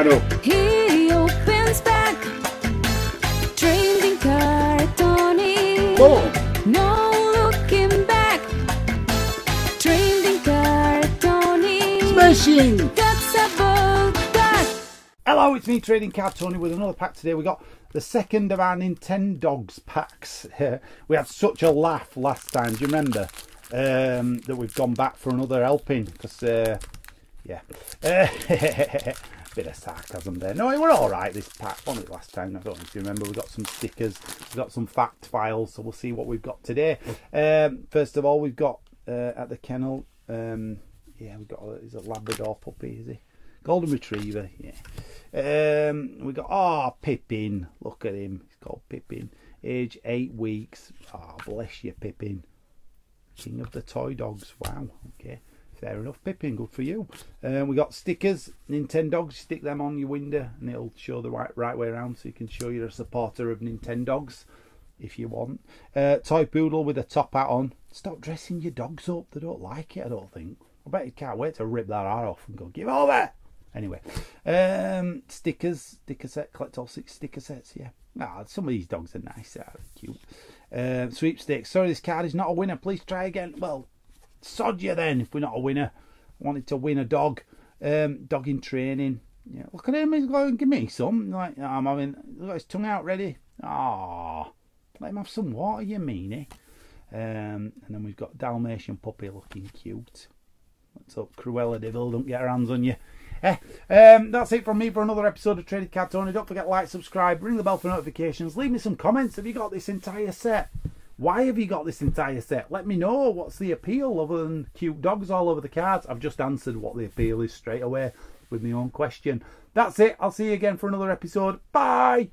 Claro. He opens back. Trading Card Tony. Oh. No looking back. Trading Card Tony. Smashing. That's about that. Hello, it's me, Trading Card Tony, with another pack today. We got the second of our Nintendogs packs. We had such a laugh last time. Do you remember? That we've gone back for another helping because yeah, bit of sarcasm there. No, it were all right this pack, wasn't it, last time? I don't know if you remember. We got some stickers, we got some fact files, so we'll see what we've got today. First of all, we've got at the kennel, yeah, we've got is a Labrador puppy, is he? Golden Retriever, yeah. We got Pippin. Look at him, he's called Pippin. Age 8 weeks. Ah, oh, bless you, Pippin. King of the toy dogs. Wow, okay, fair enough, Pippin, good for you. We got stickers, Nintendogs. Stick them on your window and it'll show the right way around, so you can show you're a supporter of Nintendogs if you want. Toy poodle with a top hat on. Stop dressing your dogs up, they don't like it, I don't think. I bet you can't wait to rip that hat off and go, give over. Anyway, stickers, sticker set, collect all 6 sticker sets, yeah. Ah, some of these dogs are nice, they're cute. Sweepstakes. Sorry, this card is not a winner. Please try again. Well, sod you then if we're not a winner. I wanted to win a dog. Dog in training. Yeah, look at him. He's going, give me some. Like, oh, I'm having. Look at his tongue out ready. Ah, let him have some water, you meanie. And then we've got Dalmatian puppy, looking cute. Let's hope Cruella Deville don't get her hands on you. That's it from me for another episode of Trading Card Tony. Don't forget to like, subscribe, ring the bell for notifications. Leave me some comments. Have you got this entire set? Why have you got this entire set? Let me know. What's the appeal other than cute dogs all over the cards? I've just answered what the appeal is straight away with my own question. That's it. I'll see you again for another episode. Bye.